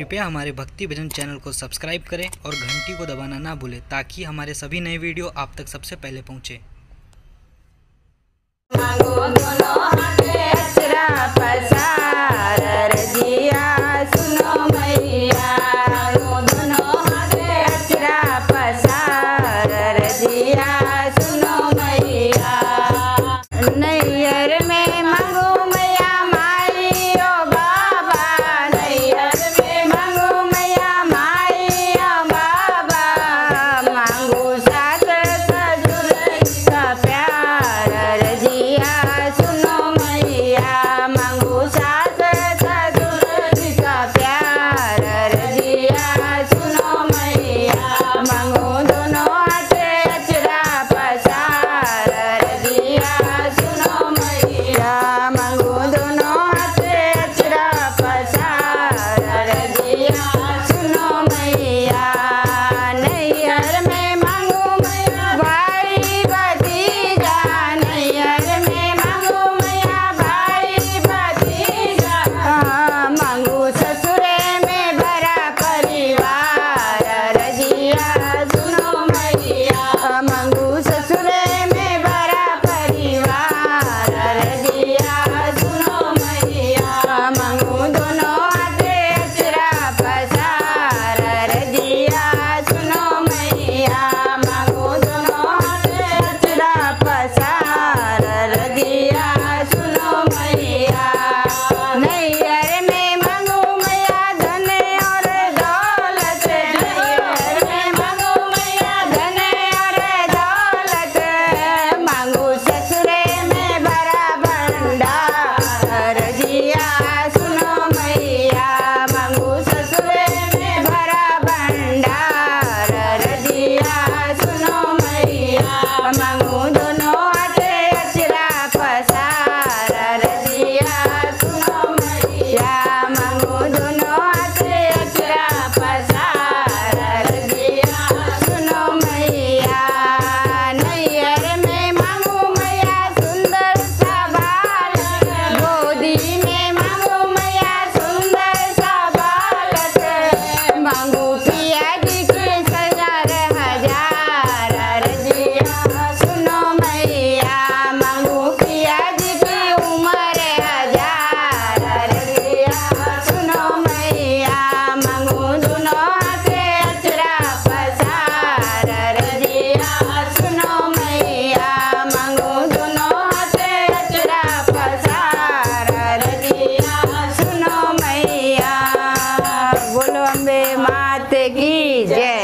कृपया हमारे भक्ति भजन चैनल को सब्सक्राइब करें और घंटी को दबाना ना भूलें ताकि हमारे सभी नए वीडियो आप तक सबसे पहले पहुँचे। Jai.